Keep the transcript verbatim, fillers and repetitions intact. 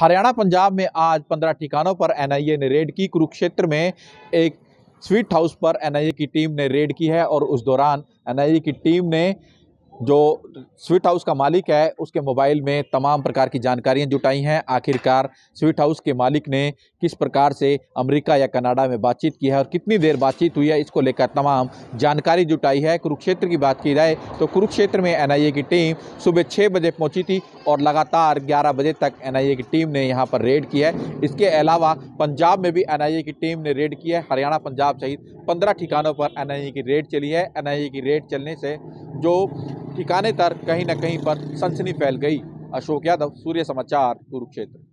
हरियाणा पंजाब में आज पंद्रह ठिकानों पर एन आई ए ने रेड की। कुरुक्षेत्र में एक स्वीट हाउस पर एन आई ए की टीम ने रेड की है और उस दौरान एन आई ए की टीम ने जो स्वीट हाउस का मालिक है उसके मोबाइल में तमाम प्रकार की जानकारियां जुटाई हैं। आखिरकार स्वीट हाउस के मालिक ने किस प्रकार से अमेरिका या कनाडा में बातचीत की है और कितनी देर बातचीत हुई है, इसको लेकर तमाम जानकारी जुटाई है। कुरुक्षेत्र की बात की जाए तो कुरुक्षेत्र में एन आई ए की टीम सुबह छः बजे पहुंची थी और लगातार ग्यारह बजे तक एन आई ए की टीम ने यहाँ पर रेड की है। इसके अलावा पंजाब में भी एन आई ए की टीम ने रेड की है। हरियाणा पंजाब सहित पंद्रह ठिकानों पर एन आई ए की रेड चली है। एन आई ए की रेड चलने से जो ठिकाने तर कहीं ना कहीं पर सनसनी फैल गई। अशोक यादव, सूर्य समाचार, कुरुक्षेत्र।